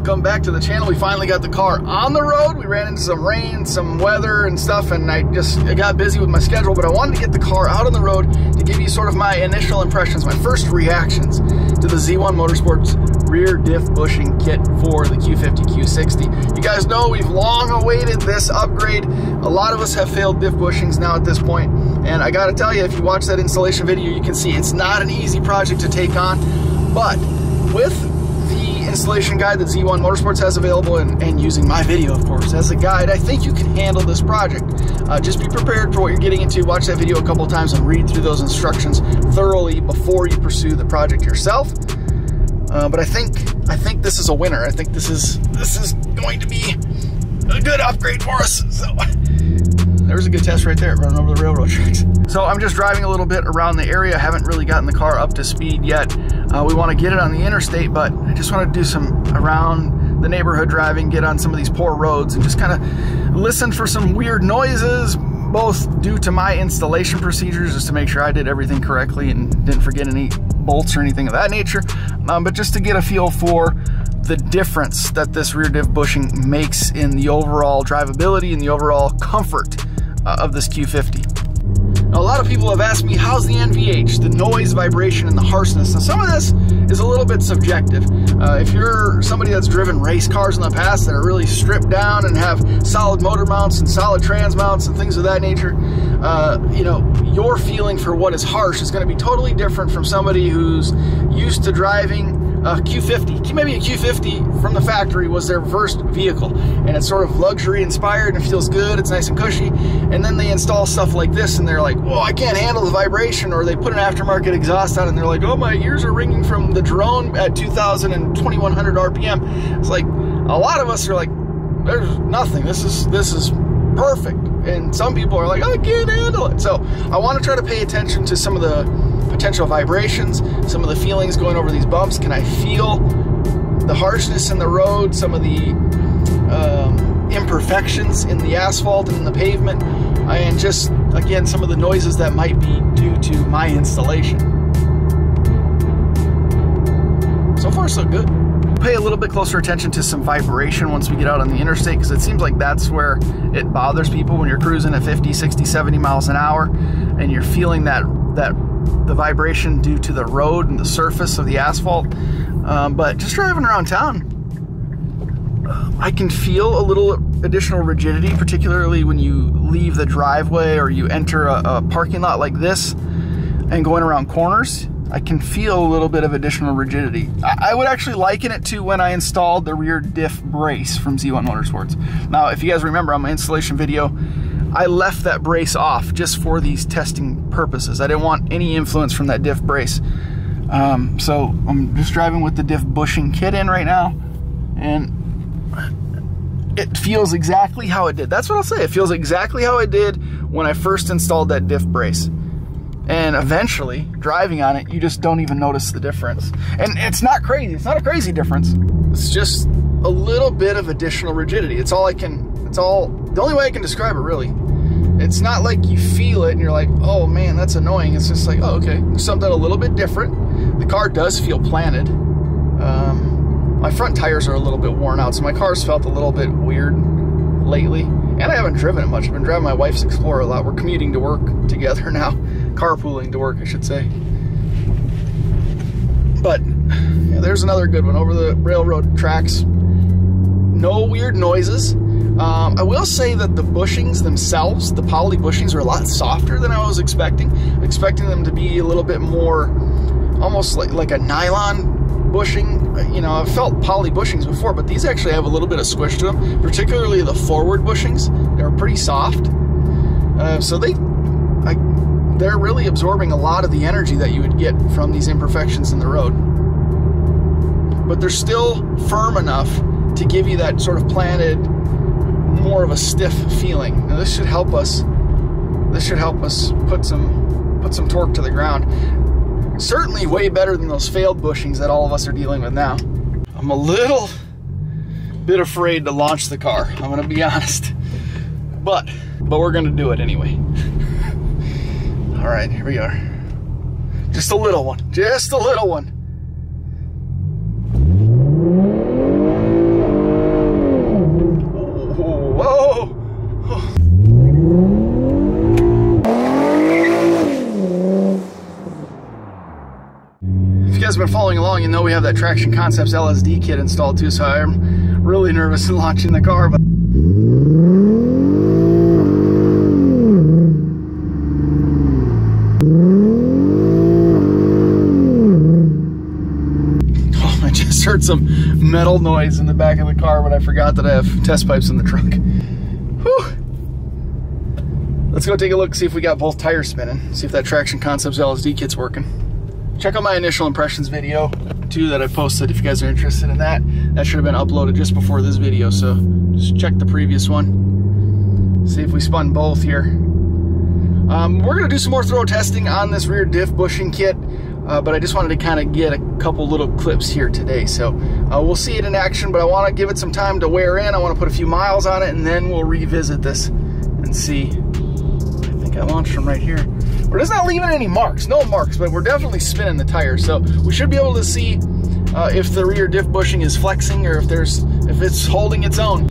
welcome back to the channel. We finally got the car on the road. We ran into some rain, some weather and stuff, and I got busy with my schedule, but I wanted to get the car out on the road to give you sort of my initial impressions, my first reactions to the Z1 Motorsports rear diff bushing kit for the Q50 Q60. You guys know we've long awaited this upgrade. A lot of us have failed diff bushings now at this point, and I gotta tell you, if you watch that installation video, you can see it's not an easy project to take on, but with the installation guide that Z1 Motorsports has available and using my video, of course, as a guide, I think you can handle this project. Just be prepared for what you're getting into. Watch that video a couple of times and read through those instructions thoroughly before you pursue the project yourself. But I think this is a winner. I think this is going to be a good upgrade for us. So there's a good test right there, running over the railroad tracks. So I'm just driving a little bit around the area. I haven't really gotten the car up to speed yet. We want to get it on the interstate, but I just want to do some around the neighborhood driving, get on some of these poor roads and just kind of listen for some weird noises, both due to my installation procedures, just to make sure I did everything correctly and didn't forget any bolts or anything of that nature, but just to get a feel for the difference that this rear diff bushing makes in the overall drivability and the overall comfort of this Q50. Now, a lot of people have asked me, how's the NVH, the noise, vibration, and the harshness? Now, some of this is a little bit subjective. If you're somebody that's driven race cars in the past that are really stripped down and have solid motor mounts and solid trans mounts and things of that nature, you know, your feeling for what is harsh is going to be totally different from somebody who's used to driving a Q50. Maybe a Q50 from the factory was their first vehicle, and it's sort of luxury inspired and it feels good, it's nice and cushy, and then they install stuff like this and they're like, whoa, I can't handle the vibration, or they put an aftermarket exhaust on and they're like, oh, my ears are ringing from the drone at 2,100 RPM. It's like, a lot of us are like, there's nothing, this is perfect, and some people are like, I can't handle it. So I want to try to pay attention to some of the potential vibrations, some of the feelings going over these bumps. Can I feel the harshness in the road, some of the imperfections in the asphalt and in the pavement, and just, again, some of the noises that might be due to my installation. So far, so good. Pay a little bit closer attention to some vibration once we get out on the interstate, because it seems like that's where it bothers people when you're cruising at 50, 60, 70 miles an hour and you're feeling the vibration due to the road and the surface of the asphalt. But just driving around town, I can feel a little additional rigidity, particularly when you leave the driveway or you enter a parking lot like this and going around corners. I can feel a little bit of additional rigidity. I would actually liken it to when I installed the rear diff brace from Z1 Motorsports. Now, if you guys remember on my installation video, I left that brace off just for these testing purposes. I didn't want any influence from that diff brace. So I'm just driving with the diff bushing kit in right now, and it feels exactly how it did. That's what I'll say. It feels exactly how it did when I first installed that diff brace. And eventually, driving on it, you just don't even notice the difference. And it's not crazy. It's not a crazy difference. It's just a little bit of additional rigidity. It's all I can... It's all the only way I can describe it, really. It's not like you feel it and you're like, oh man, that's annoying. It's just like, oh, okay, something a little bit different. The car does feel planted. My front tires are a little bit worn out, so my car's felt a little bit weird lately. And I haven't driven it much. I've been driving my wife's Explorer a lot. We're commuting to work together now, carpooling to work, I should say. But yeah, there's another good one over the railroad tracks. No weird noises. I will say that the bushings themselves, the poly bushings, are a lot softer than I was expecting them to be a little bit more, almost like a nylon bushing. You know, I've felt poly bushings before, but these actually have a little bit of squish to them, particularly the forward bushings. They're pretty soft. So they're really absorbing a lot of the energy that you would get from these imperfections in the road. But they're still firm enough to give you that sort of planted, more of a stiff feeling. Now this should help us. This should help us put some torque to the ground. Certainly way better than those failed bushings that all of us are dealing with now. I'm a little bit afraid to launch the car, I'm gonna be honest, but we're gonna do it anyway. All right, here we are. Just a little one. Just a little one. guys have been following along, you know we have that Traction Concepts LSD kit installed too, so I'm really nervous in launching the car, but oh, I just heard some metal noise in the back of the car, but I forgot that I have test pipes in the truck. Whew. Let's go take a look, see if we got both tires spinning, see if that Traction Concepts LSD kit's working. Check out my initial impressions video too that I posted if you guys are interested in that. That should have been uploaded just before this video, so just check the previous one. See if we spun both here. We're gonna do some more thorough testing on this rear diff bushing kit, but I just wanted to kind of get a couple little clips here today. So we'll see it in action, but I want to give it some time to wear in. I want to put a few miles on it, and then we'll revisit this and see. I think I launched from right here. We're just not leaving any marks, no marks, but we're definitely spinning the tire. So we should be able to see if the rear diff bushing is flexing or if it's holding its own.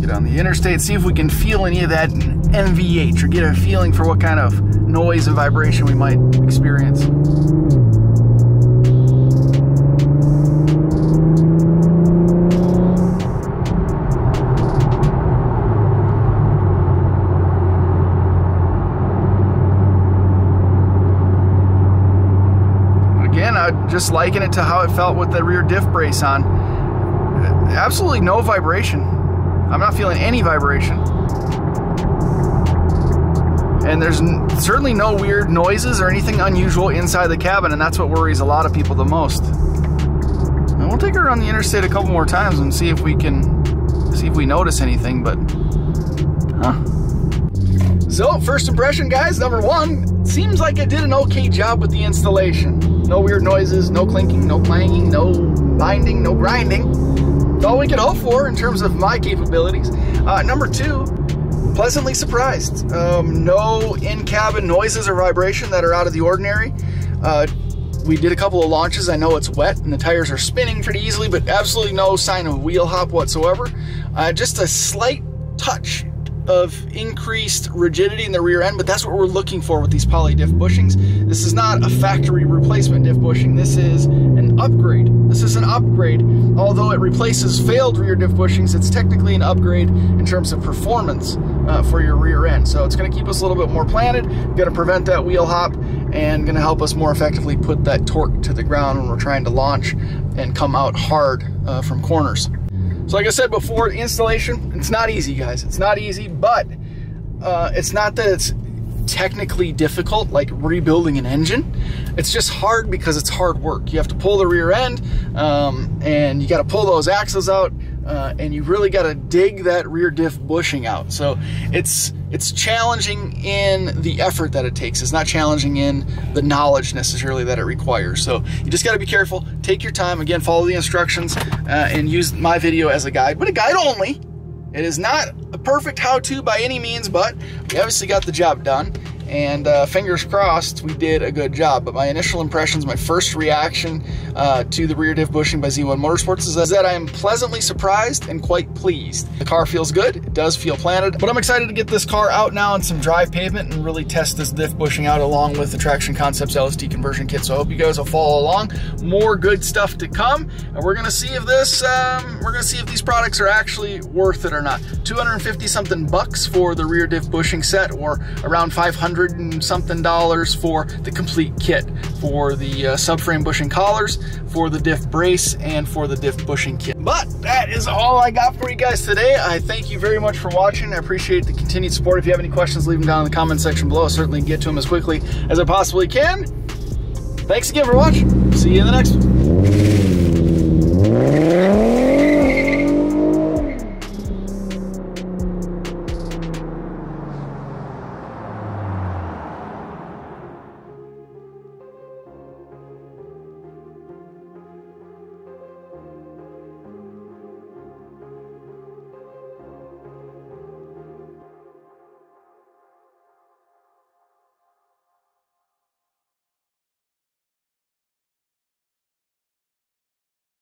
Get on the interstate, see if we can feel any of that NVH or get a feeling for what kind of noise and vibration we might experience. Just liken it to how it felt with the rear diff brace on. Absolutely no vibration. I'm not feeling any vibration. And there's certainly no weird noises or anything unusual inside the cabin, and that's what worries a lot of people the most. And we'll take her on the interstate a couple more times and see if we can, see if we notice anything, but, huh. So, first impression, guys, number 1, seems like I did an okay job with the installation. No weird noises, no clinking, no clanging, no binding, no grinding. It's all we could hope for in terms of my capabilities. Number 2, pleasantly surprised. No in-cabin noises or vibration that are out of the ordinary. We did a couple of launches. I know it's wet and the tires are spinning pretty easily, but absolutely no sign of wheel hop whatsoever. Just a slight touch of increased rigidity in the rear end, but that's what we're looking for with these poly diff bushings. This is not a factory replacement diff bushing. This is an upgrade. This is an upgrade. Although it replaces failed rear diff bushings, it's technically an upgrade in terms of performance for your rear end. So it's going to keep us a little bit more planted, going to prevent that wheel hop, and going to help us more effectively put that torque to the ground when we're trying to launch and come out hard from corners. So like I said before, installation, it's not easy, guys. It's not easy, but it's not that it's technically difficult, like rebuilding an engine. It's just hard because it's hard work. You have to pull the rear end, and you got to pull those axles out, and you really got to dig that rear diff bushing out. So it's challenging in the effort that it takes. It's not challenging in the knowledge necessarily that it requires. So you just got to be careful. Take your time. Again, follow the instructions and use my video as a guide, but a guide only. It is not a perfect how-to by any means, but we obviously got the job done, and fingers crossed we did a good job. But my initial impressions, my first reaction to the rear diff bushing by Z1 Motorsports is that I am pleasantly surprised and quite pleased. The car feels good, it does feel planted, but I'm excited to get this car out now on some dry pavement and really test this diff bushing out along with the Traction Concepts LSD conversion kit. So I hope you guys will follow along. More good stuff to come, and we're gonna see if this, we're gonna see if these products are actually worth it or not. 250 something bucks for the rear diff bushing set, or around 500 and something dollars for the complete kit, for the subframe bushing collars, for the diff brace, and for the diff bushing kit. But that is all I got for you guys today. I thank you very much for watching. I appreciate the continued support. If you have any questions, leave them down in the comment section below. I'll certainly get to them as quickly as I possibly can. Thanks again for watching. See you in the next one.